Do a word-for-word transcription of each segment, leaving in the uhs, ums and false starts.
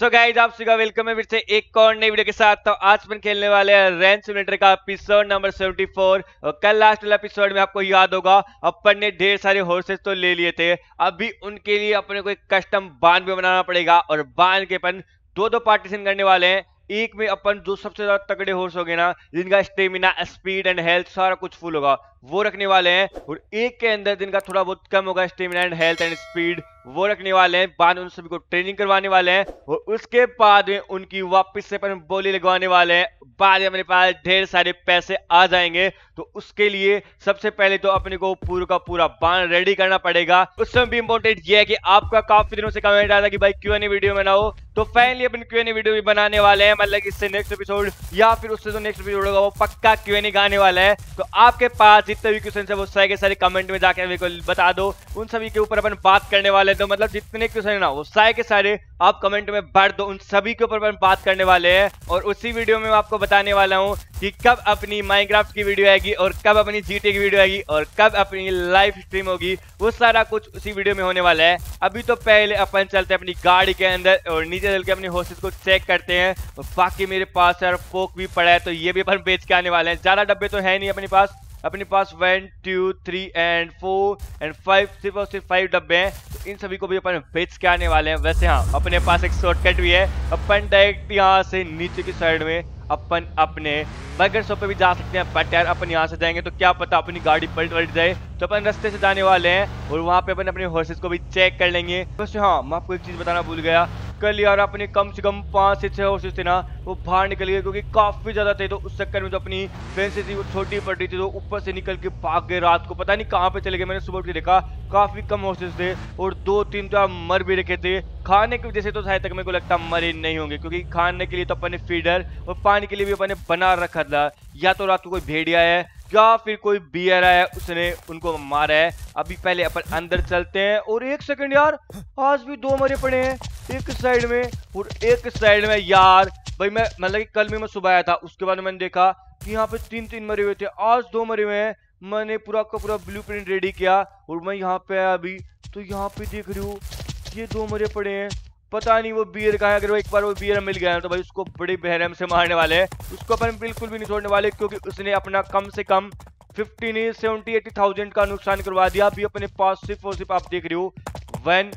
सो so guys आप सभी welcome है फिर से एक और नई वीडियो के साथ। तो आज अपन खेलने वाले हैं रेंच सिमुलेटर का एपिसोड नंबर सेवेंटी फोर। और कल लास्ट वाला एपिसोड में आपको याद होगा अपन ने ढेर सारे हॉर्सेस तो ले लिए थे, अभी उनके लिए अपने को एक कस्टम बांध भी बनाना पड़ेगा। और बांध के अपन दो दो पार्टीशन करने वाले हैं। एक में अपन जो सबसे ज्यादा तगड़े हॉर्स हो गए ना, जिनका स्टेमिना स्पीड एंड हेल्थ सारा कुछ फुल होगा, वो रखने वाले हैं। और एक के अंदर जिनका थोड़ा बहुत कम होगा stamina and health and speed, वो रखने वाले हैं। बाद उन सभी को ट्रेनिंग करवाने वाले हैं और उसके बाद में उनकी वापस से अपन बोली लगवाने वाले हैं। बाद में अपने पास ढेर सारे पैसे आ जाएंगे। तो उसके लिए सबसे पहले तो अपने को पूरा का पूरा बांध रेडी करना पड़ेगा। उसमें भी इंपॉर्टेंट ये है कि आपका काफी दिनों से कमेंट आया था कि भाई क्यू एन ए वीडियो बनाओ, तो फाइनली अपन क्यू एन ए वीडियो भी बनाने वाले हैं। मतलब इससे नेक्स्ट एपिसोड या फिर उससे जो नेक्स्ट एपिसोड होगा वो पक्का क्यू एन ए गाने वाला है। तो आपके पास जितने भी क्वेश्चन है वो सारे के सारे कमेंट में जाकर मेरे को बता दो, उन सभी के ऊपर अपन बात करने वाले। तो मतलब जितने क्वेश्चन है ना वो सारे के सारे आप कमेंट में भर दो, उन सभी के ऊपर अपन बात करने वाले हैं। और उसी वीडियो में मैं आपको बताने वाला हूँ कि कब अपनी माइनक्राफ्ट की वीडियो आएगी और कब अपनी जीटी की वीडियो आएगी और कब अपनी लाइव स्ट्रीम होगी, वो सारा कुछ उसी वीडियो में होने वाला है। अभी तो पहले अपन चलते हैं अपनी गाड़ी के अंदर और नीचे चल के अपनी हॉर्सेस को चेक करते हैं। और बाकी मेरे पास यार पोक भी पड़ा है, तो ये भी अपन बेच के आने वाले हैं। ज़्यादा डब्बे तो है नहीं अपने पास। अपने पास one two three and four and five सिर्फ और सिर्फ फाइव डब्बे हैं, तो इन सभी को भी अपन बेच के आने वाले हैं। वैसे हाँ, अपने पास एक शॉर्टकट भी है। अपन डायरेक्ट यहाँ से नीचे की साइड में अपन अपने बर्गर शॉप पे भी जा सकते हैं, बट यार अपन यहाँ से जाएंगे तो क्या पता अपनी गाड़ी पलट पलट जाए, तो अपन रास्ते से जाने वाले हैं। और वहाँ पे अपन अपने हॉर्सेस को भी चेक कर लेंगे। वैसे हाँ, मैं आपको एक चीज़ बताना भूल गया, कल यार अपने कम से कम पाँच से छः हॉर्सेस थे ना, वो बाहर निकल गए क्योंकि काफ़ी ज़्यादा थे। तो उस चक्कर में जो अपनी फेंसी थी वो छोटी पड़ रही थी, तो ऊपर से निकल के भाग गए। रात को पता नहीं कहाँ पे चले गए, मैंने सुबह उठ के देखा काफ़ी कम हॉर्सेस थे। और दो तीन तो आप मर भी रखे थे खाने की वजह से, तो शायद तक मेरे को लगता मरे नहीं होंगे क्योंकि खाने के लिए तो अपन ने फीडर और पानी के लिए भी अपन ने बना रखा था। या तो रात को कोई भेड़िया है या फिर कोई बियर है, उसने उनको मारा है। अभी पहले अपन अंदर चलते हैं। और एक सेकंड यार, आज भी दो मरे पड़े हैं, एक साइड में और एक साइड में। यार भाई मैं मतलब कि कल भी मैं सुबह आया था, उसके बाद मैंने देखा कि यहाँ पे तीन तीन मरे हुए थे, आज दो मरे हुए हैं। मैंने पूरा का पूरा ब्लूप्रिंट रेडी किया और मैं यहाँ पे आया अभी, तो यहाँ पे देख रही हूँ ये दो मरे पड़े हैं। पता नहीं वो बियर का है, अगर वो एक बार वो बियर मिल गया तो भाई उसको बड़े बहरम से मारने वाले हैं। उसको अपन बिल्कुल भी नहीं छोड़ने वाले क्योंकि उसने अपना कम से कम फिफ्टी नहीं सेवेंटी एटी थाउजेंड का नुकसान करवा दिया। अभी अपने पास सिर्फ और सिर्फ आप देख रहे हो one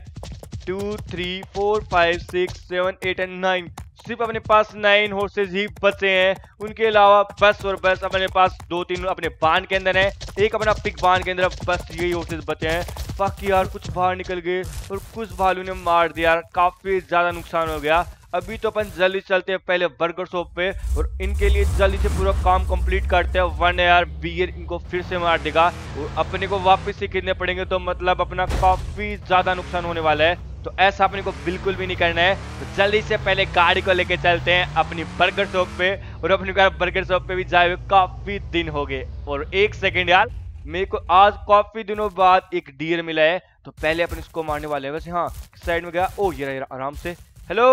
two three four five six seven eight and nine, सिर्फ अपने पास नाइन हॉर्सेस ही बचे हैं। उनके अलावा बस और बस अपने पास दो तीन अपने बांध के अंदर है, एक अपना पिक बांध के अंदर, बस यही हॉर्सेस बचे हैं। बाकी यार कुछ बाहर निकल गए और कुछ भालू ने मार दिया, यार काफ़ी ज़्यादा नुकसान हो गया। अभी तो अपन जल्दी चलते हैं पहले बर्गर शॉप पे और इनके लिए जल्दी से पूरा काम कंप्लीट करते हैं, वरना यार बियर इनको फिर से मार देगा और अपने को वापस से खरीदने पड़ेंगे। तो मतलब अपना काफ़ी ज़्यादा नुकसान होने वाला है, तो ऐसा अपने को बिल्कुल भी नहीं करना है। तो जल्दी से पहले गाड़ी को लेके चलते हैं अपनी बर्गर शॉप पे। और अपने को बर्गर शॉप पे भी जाए हुए काफ़ी दिन हो गए। और एक सेकंड यार, मेरे को आज काफ़ी दिनों बाद एक डियर मिला है, तो पहले अपन इसको मारने वाले हैं। वैसे हाँ, साइड में गया। ओ ये रहा, आराम से। हेलो,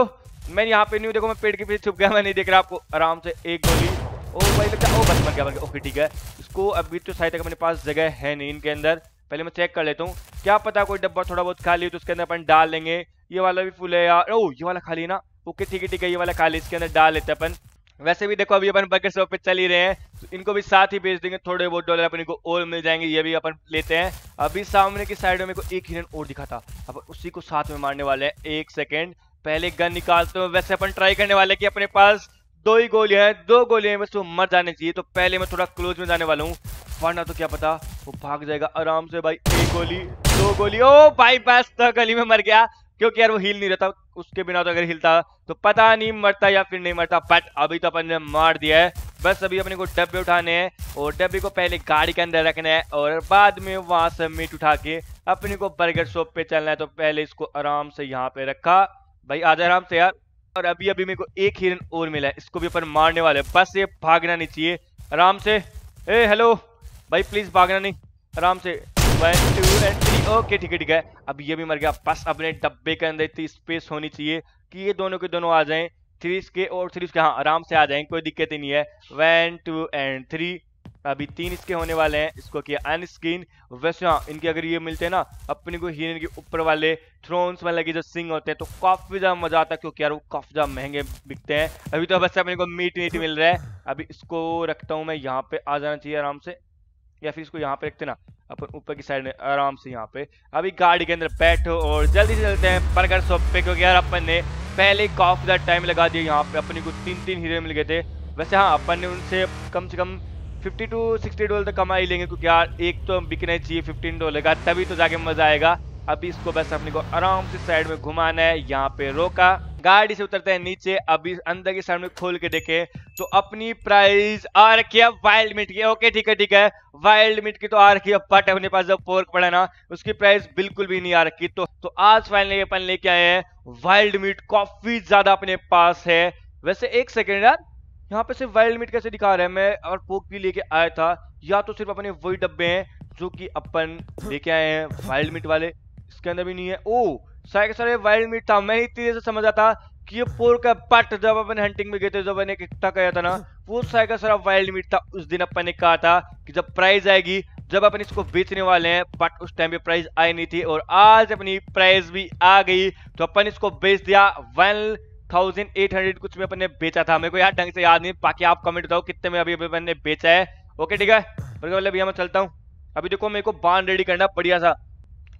मैं यहाँ पे नहीं हूँ, देखो मैं पेड़ के पीछे छुप गया, मैं नहीं देख रहा आपको। आराम से एक गोली। ओ भाई लगता, ओ बस मर गया मर गया। ओके ठीक है, इसको अभी तो शायद तक अपने पास जगह है नहीं इनके अंदर, पहले मैं चेक कर लेता हूँ। क्या पता कोई डब्बा थोड़ा बहुत खाली हो तो उसके अंदर अपन डाल लेंगे। ये वाला भी फुल है यार। ओ ये वाला खाली ना, ओके ठीक है ठीक है, ये वाला खाली, इसके अंदर डाल लेते हैं अपन। वैसे भी देखो अभी अपन बर्गर शॉप पे चल ही रहे हैं, तो इनको भी साथ ही बेच देंगे, थोड़े बहुत डॉलर अपने को और मिल जाएंगे, ये भी अपन लेते हैं। अभी सामने की साइड में मेरे को एक हिरन और दिखा था, अपन उसी को साथ में मारने वाले हैं। एक सेकेंड, पहले गन निकालते हैं। वैसे अपन ट्राई करने वाले कि अपने पास दो ही गोलियाँ हैं, दो गोलियाँ बस, वो मर जाने चाहिए। तो पहले मैं थोड़ा क्लोज में जाने वाला हूँ, वरना तो क्या पता वो भाग जाएगा। आराम से भाई, एक गोली दो गोली। ओ भाई बस, तो गली में मर गया क्योंकि यार वो हिल नहीं रहता, उसके बिना तो अगर हिलता तो पता नहीं मरता या फिर नहीं मरता। बट अभी तो अपन ने मार दिया है। बस अभी अपने को डब्बे उठाने हैं और डब्बे को पहले गाड़ी के अंदर रखना है और बाद में वहाँ से मीट उठा के अपने को बर्गर शॉप पे चलना है। तो पहले इसको आराम से यहाँ पे रखा। भाई आजा आराम से यार। और अभी अभी मेरे को एक हिरन और मिला है, इसको भी अपन मारने वाले हैं। बस ये भागना नहीं चाहिए, आराम से। ए हेलो भाई, प्लीज़ भागना नहीं, आराम से। One two and three, okay ठीक है ठीक है। अब ये भी मर गया। बस अपने डब्बे के अंदर इतनी स्पेस होनी चाहिए कि ये दोनों के दोनों आ जाएं, थ्री इसके और थ्री इसके। हाँ आराम से आ जाएंगे, कोई दिक्कत ही नहीं है। वन टू एंड थ्री, अभी तीन इसके होने वाले हैं, इसको किया अनस्किन। वैसे हाँ, इनके अगर ये मिलते हैं ना अपने को हीरोइन के ऊपर वाले थ्रोन्स वाले के जो सिंग होते हैं तो काफी ज्यादा मजा आता है, क्योंकि यार वो काफी ज्यादा महंगे बिकते हैं। अभी तो बस अपने को मीट नीट मिल रहा है। अभी इसको रखता हूँ मैं, यहाँ पे आ जाना चाहिए आराम से, या फिर इसको यहाँ पे रखते ना अपन ऊपर की साइड में आराम से। यहाँ पे अभी गाड़ी के अंदर बैठो और जल्दी से चलते हैं बर्गर शॉप पे, क्योंकि यार अपन ने पहले काफी ज्यादा टाइम लगा दिया। यहाँ पे अपने को तीन तीन हीरोइन मिल गए थे। वैसे हाँ, अपन ने उनसे कम से कम फिफ्टी टू सिक्सटी डॉलर तक कमा ही लेंगे, क्योंकि यार एक तो बिकना चाहिए फिफ्टीन डॉलर का, तभी तो जाके मजा आएगा। अभी इसको बस अपने को आराम से साइड में घुमाना है। यहाँ पे रोका, गाड़ी से उतरते हैं नीचे। अभी अंदर की साइड में खोल के देखे तो अपनी प्राइस आ रखी है वाइल्ड मीट की। ओके ठीक है ठीक है, वाइल्ड मीट की तो आ रखी है, बट अपने पास जब पोर्क पड़ा ना उसकी प्राइस बिल्कुल भी नहीं आ रखी। तो, तो आज फाइनली अपन लेके आए हैं वाइल्ड मीट, काफी ज्यादा अपने पास है। वैसे एक सेकेंड यार, यहाँ पे सिर्फ वाइल्ड मीट कैसे दिखा रहा है? मैं और पोक भी लेके आया था, या तो सिर्फ अपने वही डब्बे हैं जो कि अपन लेके आए हैं वाइल्ड मीट वाले, इसके अंदर भी नहीं है। ओ सारे के सारे वाइल्ड मीट था। मैं इतनी देर से समझ आता कि ये पोर्क है, बट जब अपन हंटिंग में गए थे, जब मैंने इकट्ठा किया था ना, वो सारे का सारा वाइल्ड मीट था। उस दिन अपन ने कहा था कि जब प्राइस आएगी, जब अपन इसको बेचने वाले हैं, बट उस टाइम पे प्राइस आई नहीं थी, और आज अपनी प्राइस भी आ गई। तो अपन इसको बेच दिया वन थाउजेंड एट हंड्रेड कुछ में अपन ने बेचा था, मेरे को यार ढंग से याद नहीं। बाकी आप कमेंट बताओ कितने में अभी अभी अपन ने बेचा है। ओके ठीक है, मतलब भैया मैं चलता हूँ। अभी देखो मेरे को बांध रेडी करना बढ़िया सा,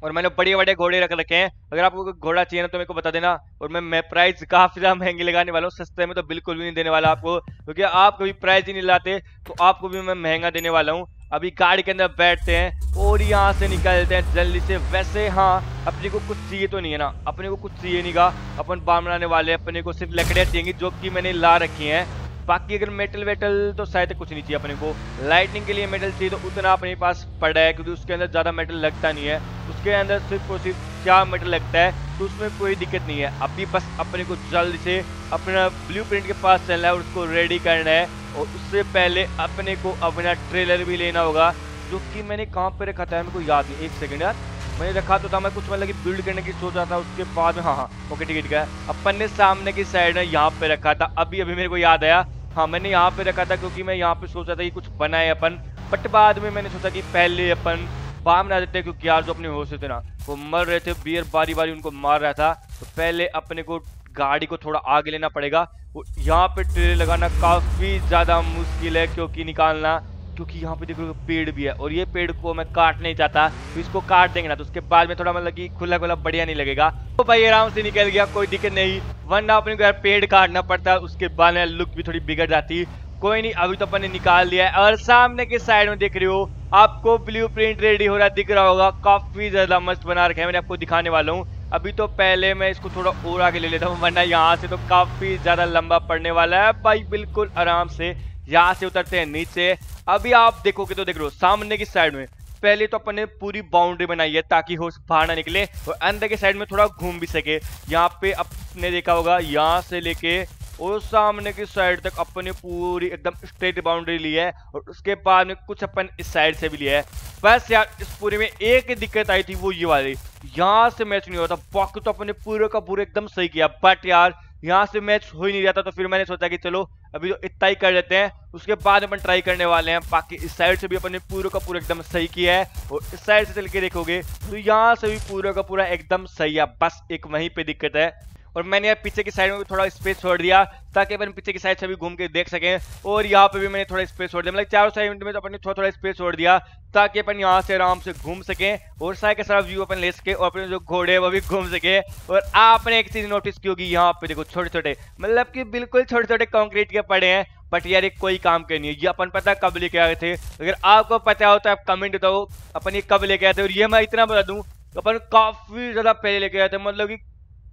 और मैंने बढ़िया बड़े घोड़े रख रखे हैं। अगर आपको घोड़ा चाहिए ना तो मेरे को बता देना। और मैं मैं प्राइस काफी ज्यादा महंगी लगाने वाला हूँ, सस्ते में तो बिल्कुल भी नहीं देने वाला आपको, क्योंकि आप कभी प्राइस ही नहीं लाते, तो आपको भी मैं महंगा देने वाला हूँ। अभी गाड़ी के अंदर बैठते हैं और यहाँ से निकलते हैं जल्दी से। वैसे हाँ, अपने को कुछ चाहिए तो नहीं है ना, अपने को कुछ चाहिए नहीं का, अपन बाम बनाने वाले, अपने को सिर्फ लकड़ियाँ चाहिए जो कि मैंने ला रखी हैं। बाकी अगर मेटल वेटल तो शायद कुछ नहीं चाहिए अपने को। लाइटनिंग के लिए मेटल चाहिए तो उतना अपने पास पड़ा है, क्योंकि उसके अंदर ज़्यादा मेटल लगता नहीं है, उसके अंदर सिर्फ और सिर्फ चार मेटल लगता है, तो उसमें कोई दिक्कत नहीं है। अभी बस अपने को जल्दी से अपना ब्लूप्रिंट के पास चलना है और उसको रेडी करना है, और उससे पहले अपने को अपना ट्रेलर भी लेना होगा, जो कि मैंने कहाँ पे रखा था मेरे को याद नहीं। एक सेकंड यार, मैंने रखा तो था, मैं कुछ मतलब कि बिल्ड करने की सोच रहा था उसके बाद में। हाँ हाँ ओके ठीक है ठीक है, अपन ने सामने की साइड में यहाँ पे रखा था। अभी अभी मेरे को याद आया, हाँ मैंने यहाँ पे रखा था, क्योंकि मैं यहाँ पे सोच रहा था कि कुछ बनाए अपन, बट बाद में मैंने सोचा कि पहले अपन बाम ना देते, क्योंकि यार जो अपने होश थे ना वो मर रहे थे, बियर बारी बारी उनको मार रहा था। तो पहले अपने को गाड़ी को थोड़ा आगे लेना पड़ेगा, वो यहाँ पे ट्रेलर लगाना काफ़ी ज़्यादा मुश्किल है, क्योंकि निकालना, क्योंकि यहाँ पे देखो पेड़ भी है, और ये पेड़ को मैं काट नहीं चाहता, तो इसको काट देंगे ना तो उसके बाद में थोड़ा मतलब कि खुला खुला बढ़िया नहीं लगेगा। तो भाई आराम से निकल गया, कोई दिक्कत नहीं, वरना अपने को यार पेड़ काटना पड़ता है, उसके बाद में लुक भी थोड़ी बिगड़ जाती। कोई नहीं, अभी तो अपन ने निकाल दिया है। और सामने के साइड में देख रहे हो, आपको ब्लूप्रिंट रेडी हो रहा दिख रहा होगा, काफ़ी ज़्यादा मस्त बना रखा है, मैंने आपको दिखाने वाला हूँ। अभी तो पहले मैं इसको थोड़ा और आगे ले लेता हूँ, वरना यहाँ से तो काफ़ी ज़्यादा लंबा पड़ने वाला है। भाई बिल्कुल आराम से यहाँ से उतरते हैं नीचे। अभी आप देखोगे तो देख लो सामने की साइड में पहले तो अपन ने पूरी बाउंड्री बनाई है, ताकि होश बाहर ना निकले और अंदर के साइड में थोड़ा घूम भी सके। यहाँ पे आपने देखा होगा, यहाँ से लेके और सामने की साइड तक अपन ने पूरी एकदम स्ट्रेट बाउंड्री ली है, और उसके बाद में कुछ अपन इस साइड से भी लिया है। बस यार इस पूरे में एक दिक्कत आई थी, वो ये वाली, यहाँ से मैच नहीं होता, बाकी तो अपन ने पूरे का पूरा एकदम सही किया, बट यार यहाँ से मैच हो ही नहीं जाता। तो फिर मैंने सोचा कि चलो अभी तो इतना ही कर लेते हैं, उसके बाद अपन ट्राई करने वाले हैं। बाकी इस साइड से भी अपन ने पूरा का पूरा एकदम सही किया है, और इस साइड से चल के देखोगे तो यहाँ से भी पूरा का पूरा एकदम सही है, बस एक वहीं पे दिक्कत है। और मैंने यार पीछे की साइड में भी थोड़ा स्पेस छोड़ दिया, ताकि अपन पीछे की साइड से भी घूम के देख सकें, और यहाँ पे भी मैंने थोड़ा स्पेस छोड़ दिया, मतलब चारों साइड में तो अपन ने थोड़ा थोड़ा स्पेस छोड़ दिया, ताकि अपन यहाँ से आराम से घूम सकें और सारे का सारा व्यू अपन ले सके, और अपने जो घोड़े वो भी घूम सके। और आपने एक चीज़ नोटिस की होगी, यहाँ पे देखो छोटे छोटे मतलब कि बिल्कुल छोटे छोटे कॉन्क्रीट के पड़े हैं, बट यार ये कोई काम के नहीं है, ये अपन पता कब लेके आए थे। अगर आपको पता हो तो आप कमेंट बताओ अपन ये कब लेके आए थे। और ये मैं इतना बता दूँ, अपन काफ़ी ज़्यादा पहले लेके आए थे, मतलब कि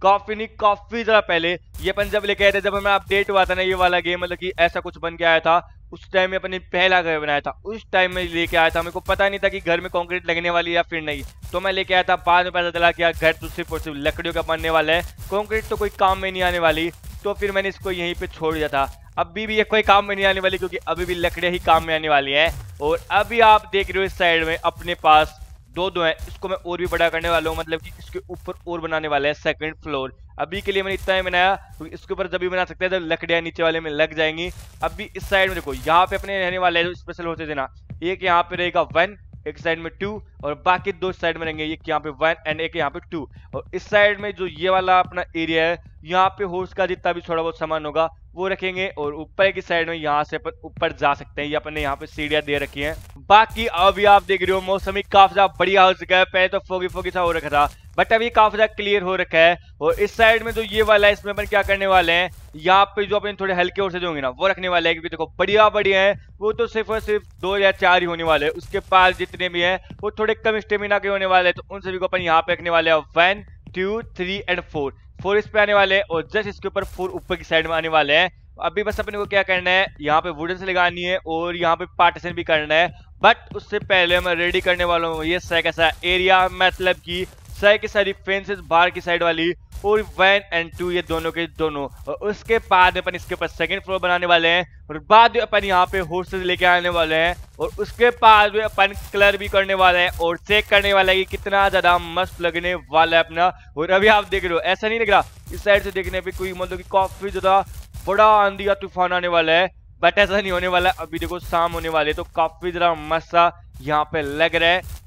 काफी नहीं काफी ज़रा पहले। ये अपन जब लेके आए थे, जब हमें अपडेट हुआ था ना ये वाला गेम, मतलब कि ऐसा कुछ बन के आया था, उस टाइम में अपने पहला घर बनाया था, उस टाइम में लेके आया था। मेरे को पता नहीं था कि घर में कंक्रीट लगने वाली या फिर नहीं, तो मैं लेके आया था। बाद में पता चला कि यार घर तो सिर्फ और सिर्फ लकड़ियों का बनने वाला है, कंक्रीट तो कोई काम में नहीं आने वाली, तो फिर मैंने इसको यहीं पर छोड़ दिया था। अभी भी ये कोई काम में नहीं आने वाली, क्योंकि अभी भी लकड़ियाँ ही काम में आने वाली हैं। और अभी आप देख रहे हो इस साइड में अपने पास दो दो है, इसको मैं और भी बड़ा करने वाला हूँ, मतलब कि इसके ऊपर और बनाने वाला है सेकंड फ्लोर। अभी के लिए मैंने इतना ही बनाया क्योंकि इसके ऊपर जब भी बना सकते हैं जब लकड़ियाँ नीचे वाले में लग जाएंगी। अब भी इस साइड में देखो यहाँ पे अपने रहने वाले जो स्पेशल होते थे ना, एक यहाँ पे रहेगा वन, एक साइड में टू, और बाकी दो साइड में रहेंगे एक यहाँ पे वन एंड एक यहाँ पे टू। और इस साइड में जो ये वाला अपना एरिया है यहाँ पे हॉर्स का जितना भी थोड़ा बहुत सामान होगा वो रखेंगे, और ऊपर की साइड में यहाँ से अपन ऊपर जा सकते हैं, ये अपने यहाँ पे सीढ़ियाँ दे रखी हैं। बाकी अभी आप देख रहे हो मौसम काफी ज्यादा बढ़िया हो चुका है, पहले तो फोगी फोगी सा हो रखा था बट अभी काफी ज्यादा क्लियर हो रखा है। और इस साइड में जो ये वाला है इसमें अपन क्या करने वाले हैं, यहाँ पे जो अपन थोड़े हल्के और से होंगे ना वो रखने वाले हैं, क्योंकि देखो बढ़िया बढ़िया है वो तो सिर्फ और सिर्फ दो या चार ही होने वाले हैं, उसके पास जितने भी हैं वो थोड़े कम स्टेमिना के होने वाले हैं। तो उन सभी को अपन यहाँ पे रखने वाले हैं one two three and four, four इस पे आने वाले हैं और जस्ट इसके ऊपर फोर ऊपर की साइड में आने वाले हैं। अभी बस अपने को क्या करना है, यहाँ पे वुडन से लगानी है और यहाँ पे पार्टीशन भी करना है, बट उससे पहले मैं रेडी करने वाला हूँ ये सह कैसा एरिया, मतलब कि सह की सारी फेंसेस बाहर की साइड वाली और वन एंड टू ये दोनों के दोनों, और उसके बाद अपन इसके ऊपर सेकंड फ्लोर बनाने वाले हैं और बाद में अपन यहाँ पे हॉर्सेस लेके आने वाले हैं। और उसके बाद में अपन कलर भी करने वाले हैं और चेक करने वाला है कि कितना ज़्यादा मस्त लगने वाला है अपना। और अभी आप देख रहे हो ऐसा नहीं लग रहा इस साइड से देखने पर कोई मतलब कि काफ़ी ज़्यादा बड़ा आंधी का तूफान आने वाला है, बट ऐसा नहीं होने वाला। अभी देखो शाम होने वाले तो काफ़ी ज़्यादा मस्त सा यहाँ पे लग रहा है।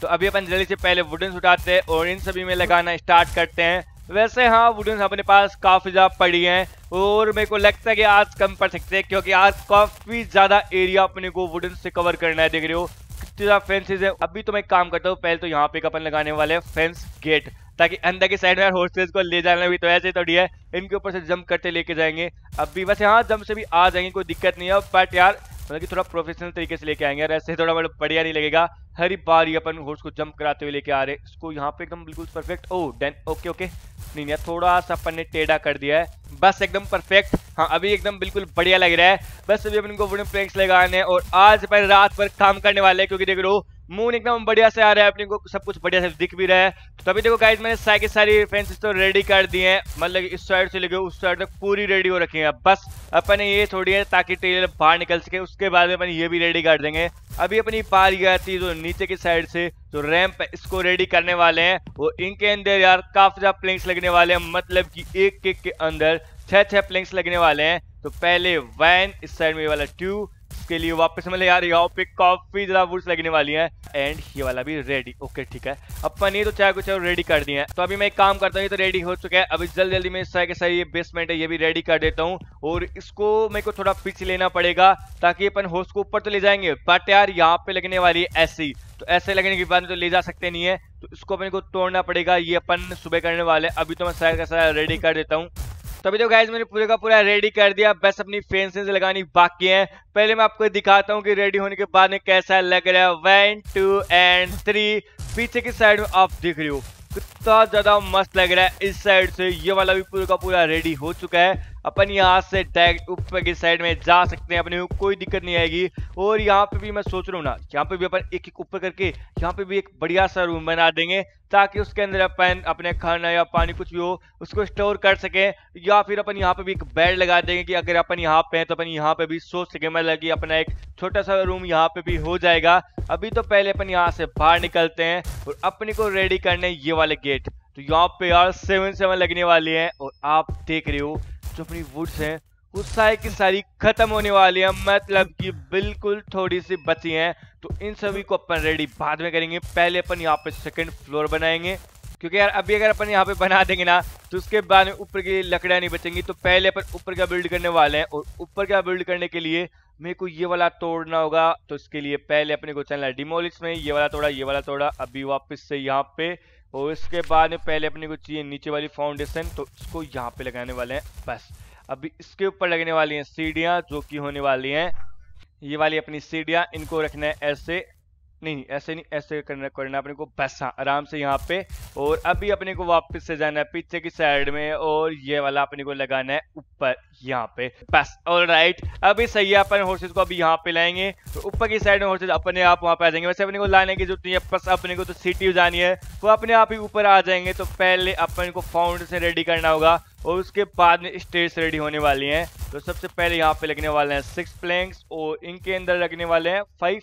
तो अभी अपन जल्दी से पहले वुडन्स उठाते हैं और इन सभी में लगाना स्टार्ट करते हैं। वैसे हाँ वुडन्स अपने पास काफ़ी ज़्यादा पड़ी हैं और मेरे को लगता है कि आज कम पड़ सकते हैं, क्योंकि आज काफ़ी ज़्यादा एरिया अपने को वुडन्स से कवर करना है। देख रहे हो कितनी ज़्यादा फेंसेज है। अभी तो मैं काम करता हूँ, पहले तो यहाँ पे अपन लगाने वाले हैं फेंस गेट, ताकि अंदर की साइड में हॉर्सेस को ले जाना भी तो ऐसे थोड़ी है, इनके ऊपर से जंप करते लेके जाएंगे। अभी वैसे हाँ जंप से भी आ जाएंगे, कोई दिक्कत नहीं है, बट यार मतलब कि थोड़ा प्रोफेशनल तरीके से लेके आएंगे यार, ऐसे थोड़ा बड़ा बढ़िया नहीं लगेगा। हर बार ही अपन हॉर्स को जंप कराते हुए लेके आ रहे हैं। इसको यहाँ पे एकदम बिल्कुल perfect, oh done, okay okay, नहीं यार थोड़ा सा अपन ने टेढ़ा कर दिया है, बस एकदम परफेक्ट। हाँ अभी एकदम बिल्कुल बढ़िया लग रहा है। बस अभी अपन को वुडन प्लेक्स लगाने और आज अपन रात भर काम करने वाले हैं, क्योंकि देख रहे हो मून एकदम बढ़िया से आ रहा है, अपने को सब कुछ बढ़िया से दिख भी रहा है। तो अभी देखो गाइस मैंने सारी सारी फेंसेस तो रेडी कर दी हैं, मतलब इस साइड से लेके उस साइड तक पूरी रेडी हो रखी है। बस अपन ये थोड़ी है ताकि टेलर बाहर निकल सके, उसके बाद में अपन ये भी रेडी कर देंगे। अभी अपनी पारी आती है जो नीचे की साइड से जो रैंप है, इसको रेडी करने वाले हैं। और इनके अंदर यार काफ़ी ज़्यादा प्लिंक्स लगने वाले हैं, मतलब कि एक एक के अंदर छः छः प्लिंक्स लगने वाले हैं। तो पहले वन, इस साइड में ये वाला टू, के लिए वापस मतलब यार यहाँ पे काफी ज्यादा वुड्स लगने वाली हैं, एंड ये वाला भी रेडी, ओके ठीक है। अपन ये तो चाहे कुछ रेडी कर दिए हैं। तो अभी मैं एक काम करता हूँ, ये तो रेडी हो चुका है, अभी जल्दी जल्दी मैं सारे के सारे ये बेसमेंट है ये भी रेडी कर देता हूँ। और इसको मेरे को थोड़ा पीछे लेना पड़ेगा ताकि अपन हॉर्स को ऊपर तो ले जाएंगे, बट यार यहाँ पे लगने वाली है ऐसी, तो ऐसे लगने के बाद में तो ले जा सकते नहीं है, तो इसको अपने को तोड़ना पड़ेगा, ये अपन सुबह करने वाले। अभी तो मैं सारे का सारा रेडी कर देता हूँ। तो अभी तो गाइस मैंने पूरे का पूरा रेडी कर दिया, बस अपनी फेंसेस लगानी बाकी हैं। पहले मैं आपको दिखाता हूँ कि रेडी होने के बाद में कैसा लग रहा है। वन टू एंड थ्री, पीछे की साइड में आप देख रहे हो कितना ज़्यादा मस्त लग रहा है। इस साइड से ये वाला भी पूरा का पूरा रेडी हो चुका है, अपन यहाँ से डायरेक्ट ऊपर की साइड में जा सकते हैं, अपने को कोई दिक्कत नहीं आएगी। और यहाँ पे भी मैं सोच रहा हूँ ना, यहाँ पे भी अपन एक एक ऊपर करके यहाँ पे भी एक बढ़िया सा रूम बना देंगे, ताकि उसके अंदर अपन अपने खाना या पानी कुछ भी हो उसको स्टोर कर सकें। या फिर अपन यहाँ पे भी एक बेड लगा देंगे कि अगर अपन यहाँ पे हैं तो अपन यहाँ पे भी सो सकें, मतलब कि अपना एक छोटा सा रूम यहाँ पे भी हो जाएगा। अभी तो पहले अपन यहाँ से बाहर निकलते हैं और अपने को रेडी करने ये वाले गेट। तो यहाँ पे यार सेवन सेवन लगने वाली हैं, और आप देख रहे हो जो अपनी वुड्स हैं वो सारी की सारी खत्म होने वाली है, मतलब कि बिल्कुल थोड़ी सी बची हैं। तो इन सभी को अपन रेडी बाद में करेंगे, पहले अपन यहाँ पे सेकंड फ्लोर बनाएंगे, क्योंकि यार अभी अगर अपन यहाँ पे बना देंगे ना तो उसके बाद में ऊपर की लकड़ियाँ नहीं बचेंगी। तो पहले अपन ऊपर का बिल्ड करने वाले हैं, और ऊपर का बिल्ड करने के लिए मेरे को ये वाला तोड़ना होगा। तो इसके लिए पहले अपने को चलना है डिमोलिश में, ये वाला तोड़ा, ये वाला तोड़ा, अभी वापस से यहाँ पे, और इसके बाद में पहले अपने को चाहिए नीचे वाली फाउंडेशन, तो इसको यहाँ पे लगाने वाले हैं। बस अभी इसके ऊपर लगने वाली हैं सीढ़ियाँ, जो कि होने वाली हैं ये वाली अपनी सीढ़ियाँ, इनको रखना है ऐसे, नहीं ऐसे नहीं ऐसे करना करना अपने को, बस हाँ आराम से यहाँ पे। और अभी अपने को वापस से जाना है पीछे की साइड में, और ये वाला अपने को लगाना है ऊपर यहाँ पे, बस ऑलराइट। अभी सही है, अपन हॉर्सेस को अभी यहाँ पे लाएंगे, तो ऊपर की साइड में हॉर्सेस अपने आप वहाँ पे आ जाएंगे, वैसे अपने को लाने की जरूरत नहीं है, बस अपने को तो सिटी जानी है, वो अपने आप ही ऊपर आ जाएंगे। तो पहले अपन को फाउंडेशन रेडी करना होगा, और उसके बाद में स्टेज रेडी होने वाली हैं। तो सबसे पहले यहाँ पे लगने वाले हैं सिक्स प्लैंक्स, और इनके अंदर लगने वाले हैं फाइव,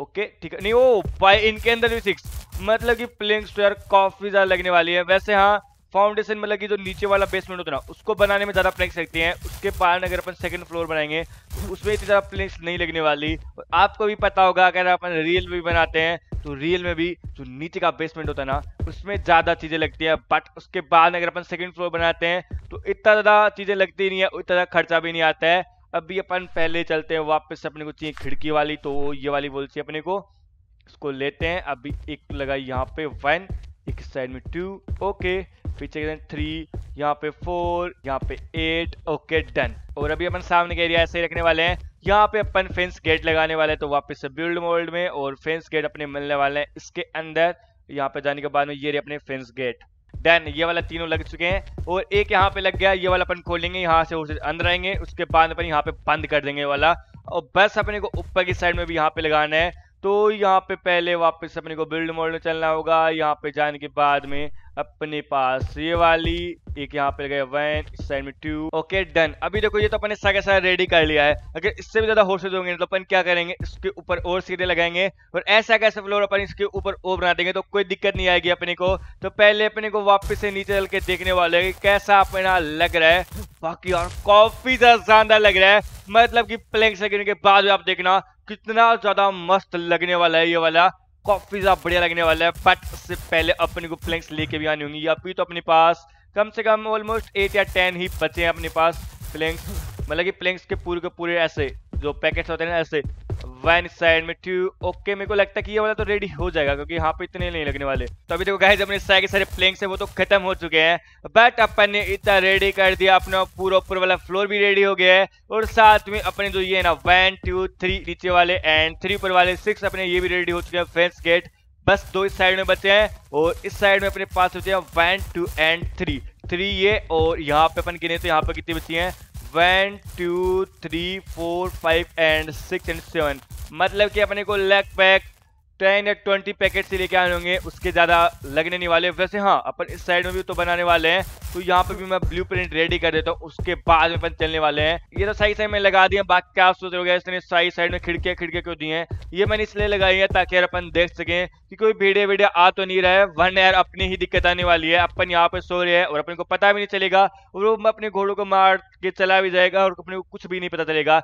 ओके ठीक है, नहीं ओ भाई इनके अंदर भी सिक्स, मतलब कि प्लेइंग स्क्वायर काफी ज्यादा लगने वाली है। वैसे हाँ फाउंडेशन मतलब कि जो नीचे वाला बेसमेंट होता है ना उसको बनाने में ज़्यादा प्लैंक्स लगती हैं, उसके बाद अगर अपन सेकंड फ्लोर बनाएंगे तो उसमें इतनी ज़्यादा प्लैंक्स नहीं लगने वाली। और आपको भी पता होगा अगर अपन रियल भी बनाते हैं तो रियल में भी जो नीचे का बेसमेंट होता है ना उसमें ज़्यादा चीज़ें लगती हैं, बट उसके बाद अगर अपन सेकेंड फ्लोर बनाते हैं तो इतना ज़्यादा चीज़ें लगती नहीं है, उतना ज़्यादा खर्चा भी नहीं आता है। अभी अपन पहले चलते हैं वापस, अपने को चाहिए खिड़की वाली, तो ये वाली बोल चाहिए अपने को, इसको लेते हैं। अभी एक लगा यहाँ पे वन, एक साइड में टू, ओके फीचर थ्री, यहाँ पे फोर, यहाँ पे एट, ओके डन। और अभी अपन सामने के एरिया ऐसे ही रखने वाले हैं, यहाँ पे अपन फेंस गेट लगाने वाले हैं। तो वापस से बिल्ड मोल्ड में और फेंस गेट अपने मिलने वाले हैं इसके अंदर, यहाँ पे जाने के बाद में ये रहे अपने फेंस गेट, डन। ये वाला तीनों लग चुके हैं और एक यहाँ पे लग गया, ये वाला अपन खोलेंगे यहाँ से, उसे अंदर आएंगे, उसके बाद अपन यहाँ पे बंद कर देंगे ये वाला। और बस अपने को ऊपर की साइड में भी यहाँ पे लगाना है, तो यहाँ पे पहले वापस अपने को बिल्ड मोड में चलना होगा। यहाँ पे जाने के बाद में अपने पास ये वाली एक यहाँ पे लगाया वन, इस साइड में टू, ओके डन। अभी देखो ये तो अपने सारा सारा रेडी कर लिया है, अगर इससे भी ज्यादा होर्सेज होंगे तो अपन क्या करेंगे इसके ऊपर और सीधे लगाएंगे और ऐसा कैसा फ्लोर अपन इसके ऊपर और बना देंगे तो कोई दिक्कत नहीं आएगी अपने को। तो पहले अपने को वापस से नीचे चल के देखने वाले है कैसा अपना लग रहा है, बाकी और काफी ज्यादा शानदार लग रहा है। मतलब की प्लैंक्स लगने के बाद आप देखना कितना ज्यादा मस्त लगने वाला है, ये वाला काफी ज्यादा बढ़िया लगने वाला है। बट उससे पहले अपने को प्लैंक्स लेके भी आनी होंगी, अभी तो अपने पास कम से कम ऑलमोस्ट एट या टेन ही बचे हैं अपने पास प्लैंक्स, मतलब कि प्लैंक्स के पूरे के पूरे ऐसे जो पैकेट्स होते हैं ना ऐसे वन साइड में टू, ओके मेरे को लगता है कि ये वाला तो रेडी हो जाएगा क्योंकि यहाँ पे इतने नहीं लगने वाले। तो अभी देखो गाइस अपने सारे सारे प्लैंक्स है वो तो खत्म हो चुके हैं, बट अपन ने इतना रेडी कर दिया, अपना पूरा ऊपर वाला फ्लोर भी रेडी हो गया है और साथ में अपने जो ये है ना वन टू थ्री नीचे वाले एंड थ्री ऊपर वाले सिक्स अपने ये भी रेडी हो चुके हैं फेंस गेट। बस दो इस साइड में बचे हैं और इस साइड में अपने पास होते हैं one two and three, three ये और यहाँ पे अपन गिने तो यहाँ पे कितनी बची हैं one two three four five and six and seven, मतलब कि अपने को लेग पैक टेन या ट्वेंटी पैकेट से लेके आने होंगे, उसके ज़्यादा लगने नहीं वाले। वैसे हाँ अपन इस साइड में भी तो बनाने वाले हैं, तो यहाँ पे भी मैं ब्लूप्रिंट रेडी कर देता हूँ, उसके बाद में अपन चलने वाले हैं। ये तो सही साइड में लगा दिए, बाकी क्या सोच रहे हो इसने सही साइड में खिड़कियाँ खिड़कियाँ क्यों दी हैं, ये मैंने इसलिए लगाई है ताकि यार अपन देख सकें कि कोई भीड़े वीडिया आ तो नहीं रहा है, वरना यार अपनी ही दिक्कत आने वाली है। अपन यहाँ पे सो रहे हैं और अपन को पता भी नहीं चलेगा और वो अपने घोड़ों को मार के चला भी जाएगा और अपने को कुछ भी नहीं पता चलेगा।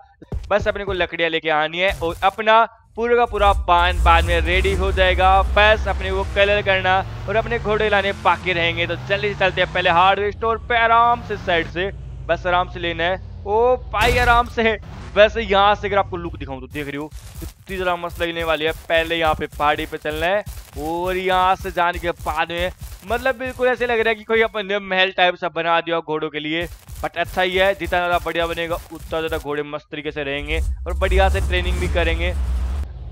बस अपने को लकड़ियाँ लेके आनी है और अपना पूरा का पूरा बांध बाद में रेडी हो जाएगा, बस अपने वो कलर करना और अपने घोड़े लाने बाकी रहेंगे। तो जल्दी से चलते हैं पहले हार्डवेयर स्टोर पे, आराम से साइड से, बस आराम से लेना है, ओ भाई आराम से। वैसे यहाँ से अगर आपको लुक दिखाऊं तो देख रही हो कितनी ज़्यादा मस्त लगने वाली है। पहले यहाँ पे पहाड़ी पे चलना है और यहाँ से जाने के बाद में मतलब बिल्कुल ऐसे लग रहा है कि कोई अपन ने महल टाइप सा बना दिया घोड़ों के लिए। बट अच्छा ही है, जितना ज़्यादा बढ़िया बनेगा उतना ज़्यादा घोड़े मस्त तरीके से रहेंगे और बढ़िया से ट्रेनिंग भी करेंगे।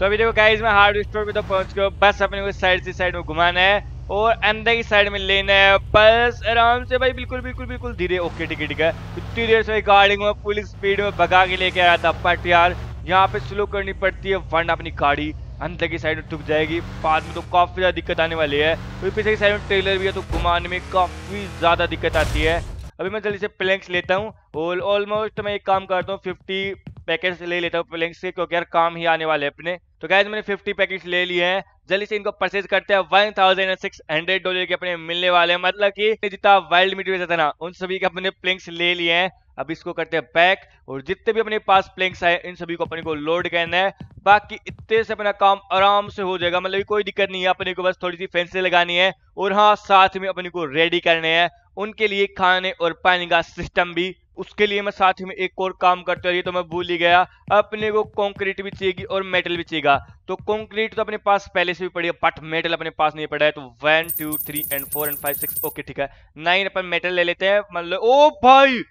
तो अभी देखो गाइस मैं हार्डवेयर स्टोर पे तो पहुंच गया, बस अपने को साइड से साइड में घुमाना है और अंदर की साइड में लेना है, बस आराम से भाई, बिल्कुल बिल्कुल बिल्कुल धीरे, ओके ठीक है ठीक है। इतनी देर से गाड़ी में फुल स्पीड में भगा के लेके आया था, बट यार यहाँ पे स्लो करनी पड़ती है वरना अपनी गाड़ी अंदर की साइड में टूट जाएगी, बाद में तो काफ़ी ज़्यादा दिक्कत आने वाली है। तो पीछे की साइड में ट्रेलर भी है तो घुमाने में काफ़ी ज़्यादा दिक्कत आती है। अभी मैं जल्दी से प्लैंक्स लेता हूँ और ऑलमोस्ट मैं एक काम करता हूँ फिफ्टी पैकेट्स ले लेता हूँ प्लैंक्स के, क्योंकि यार काम ही आने वाले अपने। तो गाइस मैंने फिफ्टी पैकेट्स ले लिए हैं, जल्दी से इनको परचेज करते हैं। One thousand six hundred dollar के अपने मिलने वाले हैं, मतलब कि जितना वाइल्ड मटेरियल था ना उन सभी के अपने प्लैंक्स ले लिए हैं। अब इसको करते हैं पैक और जितने भी अपने पास प्लैंक्स आए इन सभी को अपने को लोड करना है, बाकी इतने से अपना काम आराम से हो जाएगा, मतलब कोई दिक्कत नहीं है। अपने को बस थोड़ी सी फेंसें लगानी है और हाँ साथ में अपने को रेडी करने हैं उनके लिए खाने और पानी का सिस्टम भी। उसके लिए मैं साथ में एक और काम करता रही, तो मैं भूल ही गया, अपने को कंक्रीट भी चाहिएगी और मेटल भी चाहिएगा। तो कंक्रीट तो अपने पास पहले से भी पड़ी है बट मेटल अपने पास नहीं पड़ा है, तो one two three and four and five six, okay ठीक है नाइन अपन मेटल ले लेते हैं। मतलब ओ भाई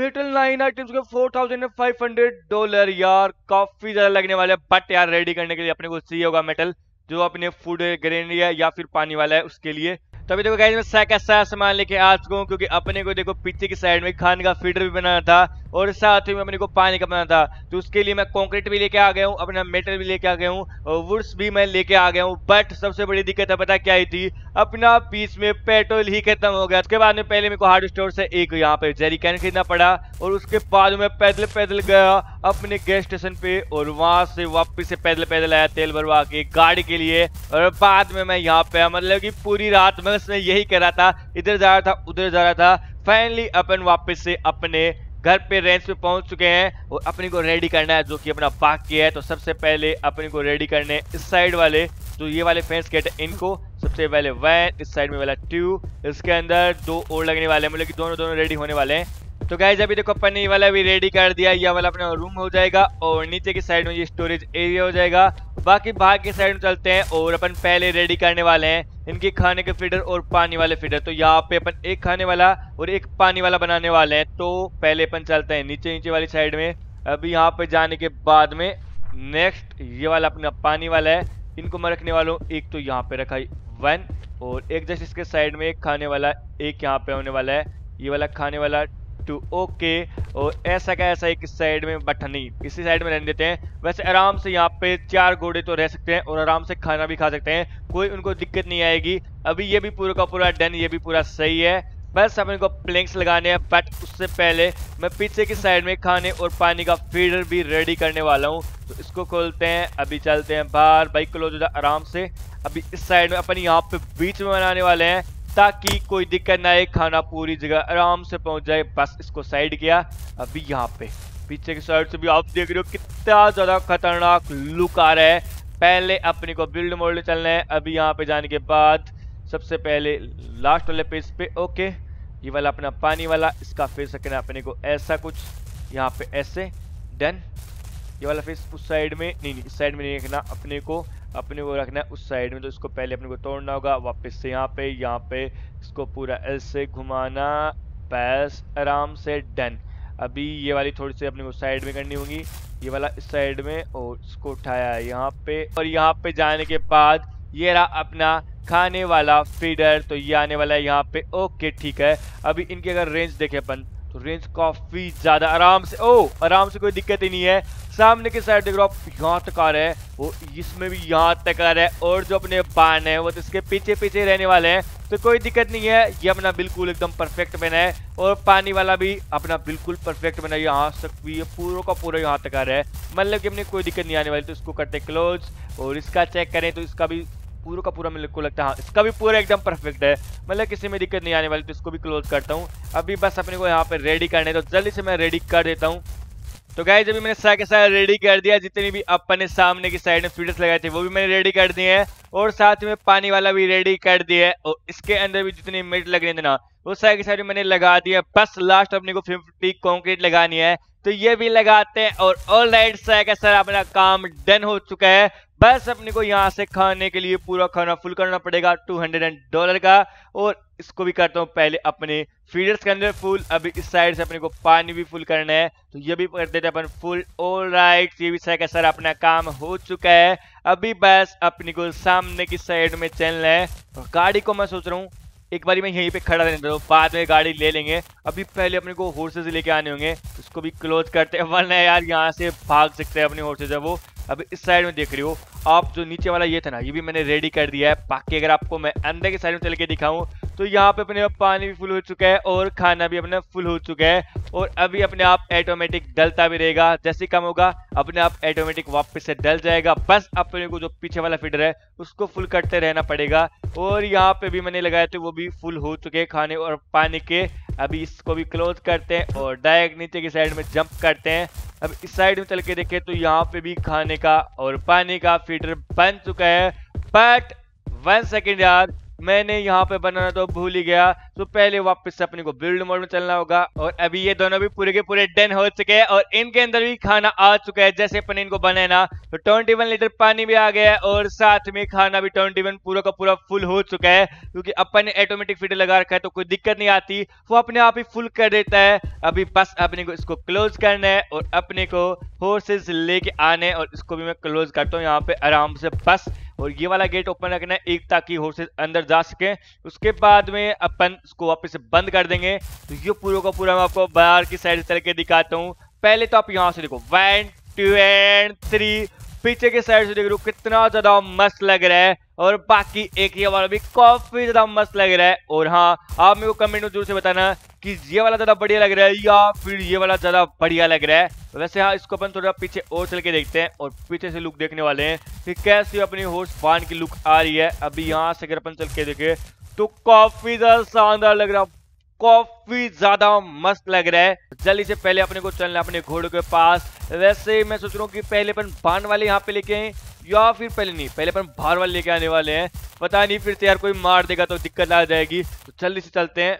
मेटल नाइन आइटम्स के four thousand five hundred dollar यार काफी ज्यादा लगने वाले हैं। बट यार रेडी करने के लिए अपने को चाहिए होगा मेटल, जो अपने फूड ग्रेनरी है या फिर पानी वाला है उसके लिए। तो अभी देखो गाइस मैं सारा सारा सामान लेके आ चुका हूँ, क्योंकि अपने को देखो पीछे की साइड में खाने का फीडर भी बनाना था और साथ ही में अपने को पानी का बनाना था, तो उसके लिए मैं कंक्रीट भी लेके आ गया हूँ, अपना मेटल भी लेके आ गया हूँ, वुड्स भी मैं लेके आ गया हूँ। बट सबसे बड़ी दिक्कत है पता क्या आई थी, अपना पीस में पेट्रोल ही खत्म हो गया। उसके बाद में पहले मेरे को हार्ड स्टोर से एक यहाँ पे जेरिकैन खरीदना पड़ा और उसके बाद मैं पैदल पैदल गया अपने गैस स्टेशन पे और वहाँ से वापस से पैदल पैदल आया तेल भरवा के गाड़ी के लिए। और बाद में मैं यहाँ पे मतलब कि पूरी रात मैं उसमें यही कर रहा था, इधर जा रहा था उधर जा रहा था। फाइनली अपन वापस से अपने घर पे रेंच पे पहुंच चुके हैं और अपने को रेडी करना है जो कि अपना बाकी है। तो सबसे पहले अपने को रेडी करने इस साइड वाले जो तो ये वाले फेंस गेट है इनको सबसे पहले वन, इस साइड में वाला टू, इसके अंदर दो और लगने वाले मतलब कि दोनों दोनों रेडी होने वाले हैं। तो गाइस अभी देखो अपन ने ये वाला भी रेडी कर दिया, यह वाला अपना रूम हो जाएगा और नीचे की साइड में ये स्टोरेज एरिया हो जाएगा। बाकी बाहर की साइड में चलते हैं और अपन पहले रेडी करने वाले हैं इनके खाने के फीडर और पानी वाले फीडर। तो यहाँ पे अपन एक खाने वाला और एक पानी वाला बनाने वाले हैं। तो पहले अपन चलते हैं नीचे नीचे वाली साइड में। अभी यहाँ पे जाने के बाद में नेक्स्ट ये वाला अपना पानी वाला है, इनको मैं रखने वाला हूँ। एक तो यहाँ पे रखा वन और एक जस्ट इसके साइड में एक खाने वाला, एक यहाँ पे होने वाला है ये वाला खाने वाला टू। ओके और ऐसा का ऐसा एक साइड में बट नहीं इसी साइड में रहने देते हैं। वैसे आराम से यहाँ पे चार घोड़े तो रह सकते हैं और आराम से खाना भी खा सकते हैं, कोई उनको दिक्कत नहीं आएगी। अभी ये भी पूरा का पूरा डन, ये भी पूरा सही है, बस अपन को प्लैंक्स लगाने हैं। बट उससे पहले मैं पीछे की साइड में खाने और पानी का फीडर भी रेडी करने वाला हूँ। तो इसको खोलते हैं, अभी चलते हैं बाहर, बाइक क्लोज हो जाए आराम से। अभी इस साइड में अपन यहाँ पे बीच में बनाने वाले हैं ताकि कोई दिक्कत ना आए, खाना पूरी जगह आराम से पहुंच जाए। बस इसको साइड किया। अभी यहाँ पे पीछे की साइड से भी आप देख रहे हो कितना ज़्यादा खतरनाक लुक आ रहा है। पहले अपने को बिल्ड मोड चलना है। अभी यहाँ पे जाने के बाद सबसे पहले लास्ट वाले पेज पे ओके ये वाला अपना पानी वाला, इसका फेस रखना अपने को ऐसा कुछ यहाँ पे ऐसे डन। ये वाला फेस उस साइड में नहीं, नहीं इस साइड में नहीं रखना अपने को, अपने को रखना है उस साइड में। तो इसको पहले अपने को तोड़ना होगा वापस से, यहाँ पे यहाँ पे इसको पूरा ऐसे घुमाना, पैस आराम से डन। अभी ये वाली थोड़ी सी अपने को साइड में करनी होगी, ये वाला इस साइड में और इसको उठाया यहाँ पे। और यहाँ पे जाने के बाद ये रहा अपना खाने वाला फीडर, तो ये आने वाला है यहाँ पे। ओके ठीक है। अभी इनकी अगर रेंज देखें अपन तो रेंज काफ़ी ज़्यादा आराम से, ओ आराम से कोई दिक्कत ही नहीं है। सामने की साइड देख रहे हो आप यहाँ तक आ रहा है, वो इसमें भी यहाँ तक आ रहा है और जो अपने बाण है वो तो इसके पीछे पीछे रहने वाले हैं, तो कोई दिक्कत नहीं है। ये अपना बिल्कुल एकदम परफेक्ट बना है और पानी वाला भी अपना बिल्कुल परफेक्ट बना है, यहाँ तक भी ये पूरा का पूरा यहाँ तक आ रहा है, मतलब कि अपने कोई दिक्कत नहीं आने वाली। तो इसको करते क्लोज और इसका चेक करें तो इसका भी पूरा का पूरा मेरे को लगता है, हाँ इसका भी पूरा एकदम परफेक्ट है, मतलब किसी में दिक्कत नहीं आने वाली। तो इसको भी क्लोज करता हूँ। अभी बस अपने को यहाँ पे रेडी करने, तो जल्दी से मैं रेडी कर देता हूँ। तो गाइस अभी मैंने सारा के सारा रेडी कर दिया, जितनी भी अपने सामने की साइड में फीडर्स लगाए थे वो भी मैंने रेडी कर दिए हैं और साथ में पानी वाला भी रेडी कर दिया है और इसके अंदर भी जितनी मिनट लगने देना वो सारे के सारे मैंने लगा दिया। बस लास्ट अपने को फिफ्टी कॉन्क्रीट लगानी है, तो ये भी लगाते हैं और ऑल राइट सारा का सारा अपना काम डन हो चुका है। बस अपने को यहाँ से खाने के लिए पूरा खाना फुल करना पड़ेगा टू हंड्रेड डॉलर का, और इसको भी करता हूँ पहले अपने फीडर्स के अंदर फुल। अभी इस साइड से अपने को पानी भी फुल करना है, तो ये भी कर देते हैं अपन फुल। ऑल राइट ये भी सारा का सारा अपना काम हो चुका है। अभी बस अपने को सामने की साइड में चलना है और गाड़ी को मैं सोच रहा हूँ एक बारी मैं यहीं पे खड़ा रहने देता हूँ, बाद में गाड़ी ले लेंगे। अभी पहले अपने को हॉर्सेस लेके आने होंगे, उसको भी क्लोज करते हैं वरना यार यहाँ से भाग सकते हैं अपने हॉर्सेस है वो। अभी इस साइड में देख रहे हो आप जो नीचे वाला ये था ना, ये भी मैंने रेडी कर दिया है। बाकी अगर आपको मैं अंदर की साइड में चल के दिखाऊँ तो यहाँ पे अपने पानी भी फुल हो चुका है और खाना भी अपना फुल हो चुका है और अभी अपने आप ऑटोमेटिक डलता भी रहेगा। जैसे कम होगा अपने आप ऑटोमेटिक वापस से डल जाएगा। बस अपने को जो पीछे वाला फीडर है उसको फुल करते रहना पड़ेगा और यहाँ पे भी मैंने लगाया तो वो भी फुल हो चुके हैं खाने और पानी के। अभी इसको भी क्लोज करते हैं और डायरेक्ट नीचे की साइड में जंप करते हैं। अब इस साइड में चल के देखें तो यहाँ पे भी खाने का और पानी का फीडर बन चुका है। बट वन सेकेंड यार, मैंने यहाँ पे बनाना तो भूल ही गया, तो पहले वापस से अपने को बिल्ड मोड में चलना होगा। और अभी ये दोनों भी पूरे के पूरे डन हो चुके हैं और इनके अंदर भी खाना आ चुका है। जैसे अपन इनको बनाना तो इक्कीस लीटर पानी भी आ गया है और साथ में खाना भी इक्कीस पूरा का पूरा फुल हो चुका है, क्योंकि अपन ने ऑटोमेटिक फीडर लगा रखा है तो कोई दिक्कत नहीं आती, वो अपने आप ही फुल कर देता है। अभी बस अपने को इसको क्लोज करना है और अपने को हॉर्सेस लेके आने और इसको भी मैं क्लोज करता हूँ यहाँ पे आराम से। बस और ये वाला गेट ओपन रखना है एक, ताकि हॉर्सेस अंदर जा सके। उसके बाद में अपन इसको वापस से बंद कर देंगे। तो ये पूरा का पूरा मैं आपको बाहर की साइड चल के दिखाता हूँ। पहले तो आप यहाँ से देखो वन टू एंड थ्री, पीछे के साइड से देख रहे हो कितना ज्यादा मस्त लग रहा है, और बाकी एक ये वाला भी काफी ज्यादा मस्त लग रहा है। और हाँ, आप मेरे को कमेंट में जरूर से बताना कि ये वाला ज्यादा बढ़िया लग रहा है या फिर ये वाला ज्यादा बढ़िया लग रहा है। वैसे हाँ, इसको अपन थोड़ा पीछे और चल के देखते हैं और पीछे से लुक देखने वाले हैं कि कैसे अपनी हॉर्स वान की लुक आ रही है। अभी यहाँ से अगर अपन चल के देखे तो काफी ज्यादा शानदार लग रहा है, काफी ज्यादा मस्त लग रहा है। जल्दी से पहले अपने को चलना अपने घोड़ों के पास। वैसे मैं सोच रहा हूँ कि पहले अपन बाण वाले यहाँ पे लेके आए या फिर पहले नहीं, पहले अपन बाहर वाले लेके आने वाले हैं। पता नहीं फिर से यार कोई मार देगा तो दिक्कत आ जाएगी, तो जल्दी से चलते हैं।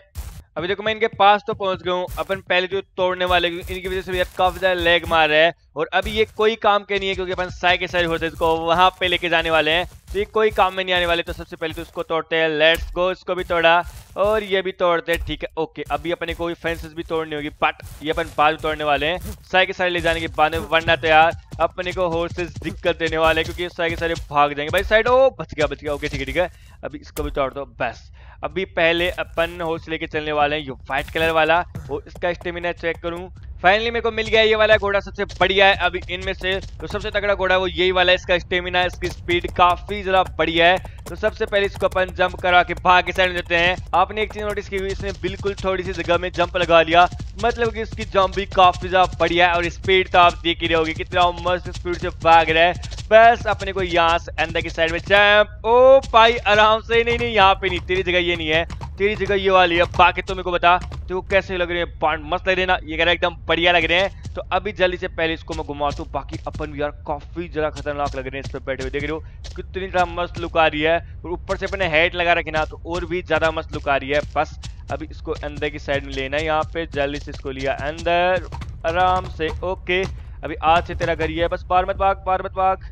अभी देखो मैं इनके पास तो पहुंच गया हूँ। अपन पहले जो तोड़ने वाले इनकी वजह से यार काफी ज्यादा लैग मार रहा है, और अभी ये कोई काम के नहीं है क्योंकि अपन साई के साइड होते इसको वहाँ पे लेके जाने वाले हैं, तो ये कोई काम में नहीं आने वाले। तो सबसे पहले तो इसको तोड़ते हैं, लेट्स गो। इसको भी तोड़ा और ये भी तोड़ते हैं, ठीक है ओके। अभी अपने को फेंसेस भी तोड़नी होगी, बट ये अपन पास भी तोड़ने वाले हैं साई के साइड ले जाने के बाद में, वरना तो यार अपने को हॉर्सेस दिक्कत देने वाले हैं क्योंकि साई के सारे भाग जाएंगे। भाई साइड, ओ बच गया बच गया, ओके ठीक है ठीक है। अभी इसको भी तोड़ दो, बस। अभी पहले अपन हॉर्स लेके चलने वाले हैं ये व्हाइट कलर वाला, और इसका स्टेमिना चेक करूँ। फाइनली मेरे को मिल गया ये वाला घोड़ा, सबसे बढ़िया है अभी इनमें से। तो सबसे तगड़ा घोड़ा वो यही वाला है, इसका स्टेमिना इसकी स्पीड काफी ज़रा बढ़िया है। तो सबसे पहले इसको अपन जंप करा के भाग के साइड में देते हैं। आपने एक चीज नोटिस की हुई, इसने बिल्कुल थोड़ी सी जगह में जंप लगा लिया, मतलब कि इसकी जंप भी काफी ज़्यादा बढ़िया है। और स्पीड तो आप देख ही रहे होगी कितना मस्त स्पीड से भाग रहा है। बस अपने को यहाँ से अंदर की साइड में जंप, ओ भाई आराम से। नहीं नहीं यहाँ पे नहीं, तेरी जगह ये नहीं है, तेरी जगह ये वाली है। बाकी तो मेरे को बता तो कैसे लग रहे हैं, पांड मस्त लग रहे हैं ना, ये कह रहा है एकदम बढ़िया लग रहे हैं। तो अभी जल्दी से पहले इसको मैं घुमाता हूँ। बाकी अपन भी यार काफी जरा खतरनाक लग रहे हैं इस पर बैठे हुए, देख रहे हो कितनी ज्यादा मस्त लुक आ रही है। और ऊपर से अपने हेड लगा रखे ना तो और भी ज्यादा मस्त लुक आ रही है। बस अभी इसको अंदर की साइड में लेना है, यहाँ पे जल्दी से इसको लिया अंदर आराम से, ओके। अभी आज से तेरा घर ही है, बस बाहर मत भाग, बाहर मत भाग,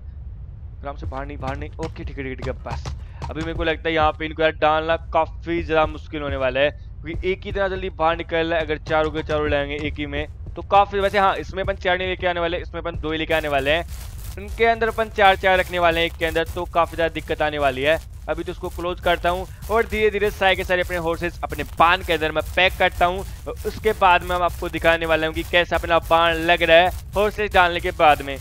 आराम से, बाहर नहीं बाहर नहीं, ओके ठीक है ठीक है। बस अभी मेरे को लगता है यहाँ पे इनको यार डालना काफी ज्यादा मुश्किल होने वाला है क्योंकि एक ही तरह जल्दी बाहर निकल रहा है। अगर चारों के चारों लाएंगे एक ही में तो काफी। वैसे हाँ, इसमें अपन चार नहीं लेके आने वाले, इसमें अपन दो ही लेके आने वाले हैं। इनके अंदर अपन चार चार रखने वाले हैं एक के अंदर, तो काफी ज्यादा दिक्कत आने वाली है। अभी तो उसको क्लोज करता हूँ और धीरे धीरे सारे के सारे अपने हॉर्सेस अपने बाण के अंदर मैं पैक करता हूँ। उसके बाद में हम आपको दिखाने वाला हूँ कि कैसा अपना बाण लग रहा है हॉर्सेस डालने के बाद में।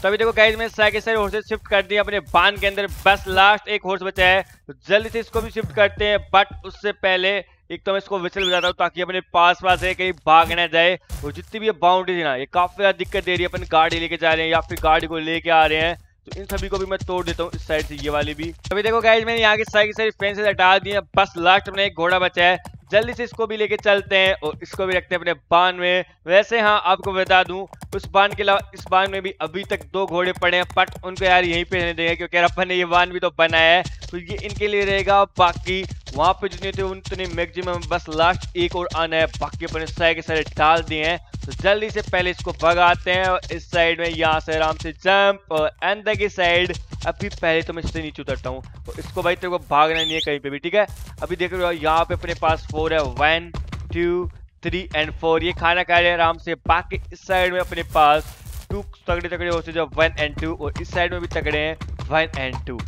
तो अभी देखो गाइस, मैं सारे के सारे हॉर्सेस शिफ्ट कर दिए अपने बाण के अंदर, बस लास्ट एक हॉर्स बचा है। तो जल्दी से इसको भी शिफ्ट करते हैं, बट उससे पहले एक तो मैं इसको विसल बजाता हूँ ताकि अपने पास पास है कहीं भाग ना जाए। और जितनी भी ये बाउंड्रीज है ना, ये काफी ज्यादा दिक्कत दे रही है। अपन गाड़ी लेके जा रहे हैं या फिर गाड़ी को लेके आ रहे हैं, तो इन सभी को भी मैं तोड़ देता हूँ, इस साइड से ये वाली भी। अभी देखो गाइस, मैंने यहाँ के सारे के सारे फेंसेस हटा दिए, बस लास्ट में एक घोड़ा बचा है। जल्दी से इसको भी लेके चलते हैं और इसको भी रखते हैं अपने बाण में। वैसे हाँ, आपको बता दूं उस बाण के अलावा इस बाण में भी अभी तक दो घोड़े पड़े हैं, बट उनको यार यहीं पे रहने देंगे क्योंकि यार अपन ने ये बाण भी तो बनाया है, तो ये इनके लिए रहेगा। बाकी वहाँ पे जितने थे उतने मैक्सिमम, बस लास्ट एक और आना है। बाकी अपने सारे के सारे डाल दिए हैं, तो जल्दी से पहले इसको भगाते हैं और इस साइड में यहाँ से आराम से जंप और अंदर की साइड। अभी पहले तो मैं इससे नीचे उतरता हूँ, तो इसको भाई तेरे को भागना नहीं है कहीं पे भी, ठीक है। अभी देख रहे हो यहाँ पे अपने पास फोर है, one two three and four, ये खाना खा रहे हैं आराम से। बाकी इस साइड में अपने पास टू तगड़े तगड़े होते जो वन एंड टू, और इस साइड में भी तगड़े हैं वन एंड टू।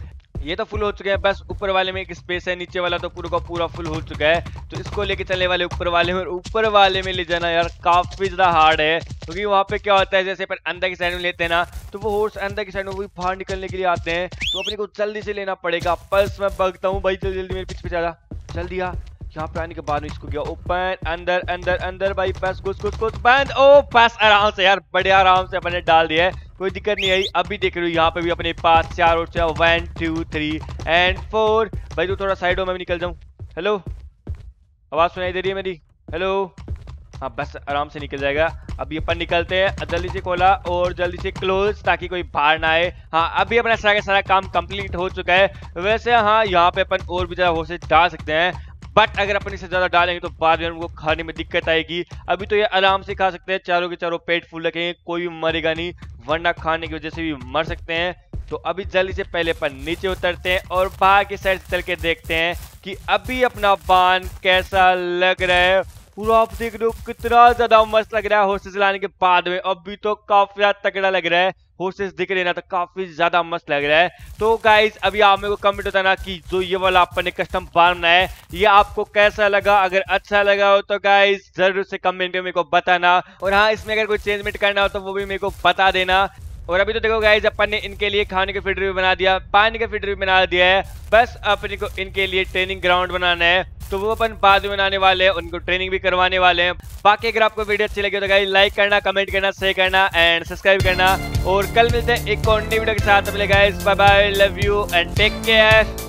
ये तो फुल हो चुके हैं, बस ऊपर वाले में एक स्पेस है, नीचे वाला तो पूरा का पूरा फुल हो चुका है। तो इसको लेके चलने वाले ऊपर वाले में, और ऊपर वाले में ले जाना यार काफी ज्यादा हार्ड है क्योंकि वहाँ पे क्या होता है, जैसे अपन अंदर की साइड में लेते हैं ना तो वो हॉर्स अंदर की साइड में वही बाहर निकलने के लिए आते हैं, तो अपने को जल्दी से लेना पड़ेगा। पल्स में भागता हूँ भाई, जल्दी जल्दी मेरे पीछे पीछे आ जा, जल्दी आ। यहाँ पे आने के बाद में इसको गया ओपन, अंदर अंदर अंदर भाई, बस घुस घुस घुस बंद, ओ बस आराम से यार, बड़े आराम से अपने डाल दिया है, कोई दिक्कत नहीं आई। अभी देख रहे हो यहाँ पे भी अपने पास चार और चार, one two three and four. भाई तो थोड़ा साइड हो, मैं भी निकल जाऊँ। हेलो, आवाज़ सुनाई दे रही है मेरी? हेलो, हाँ बस आराम से निकल जाएगा। अभी अपन निकलते हैं, जल्दी से खोला और जल्दी से क्लोज ताकि कोई बाहर ना आए। हाँ अभी अपना सारा सारा काम कंप्लीट हो चुका है। वैसे हाँ, यहाँ पे अपन और भी ज़्यादा हॉर्सेस डाल सकते हैं, बट अगर अपन इसे ज़्यादा डालेंगे तो बाद में उनको खाने में दिक्कत आएगी। अभी तो ये आराम से खा सकते हैं, चारों के चारों पेट फुल रखेंगे, कोई मरेगा नहीं, वरना खाने की वजह से भी मर सकते हैं। तो अभी जल्दी से पहले अपन नीचे उतरते हैं और बाहर की साइड चल के देखते हैं कि अभी अपना बाण कैसा लग रहा है। पूरा आप देख रहे हो कितना ज्यादा मस्त लग रहा है हॉर्सेस लाने के बाद में। अभी तो काफी ज्यादा तगड़ा लग रहा है, हॉर्सेस दिख रहे ना तो काफी ज्यादा मस्त लग रहा है। तो गाइज अभी आप मेरे को कमेंट बताना कि जो ये वाला आपने कस्टम फार्म बनाया है ये आपको कैसा लगा। अगर अच्छा लगा हो तो गाइज जरूर से कमेंट में मेरे को बताना, और हाँ इसमें अगर कोई चेंजमेंट करना हो तो वो भी मेरे को बता देना। और अभी तो देखो गाइज अपन ने इनके लिए खाने का फीडर भी बना दिया, पानी का फीडर भी बना दिया है, बस अपने को इनके लिए ट्रेनिंग ग्राउंड बनाना है तो वो अपन बाद में बनाने वाले हैं, उनको ट्रेनिंग भी करवाने वाले हैं। बाकी अगर आपको वीडियो अच्छी लगी तो गाइज लाइक करना, कमेंट करना, शेयर करना एंड सब्सक्राइब करना। और कल मिलते हैं एक और नई वीडियो के साथ। Bye bye, love you and take care.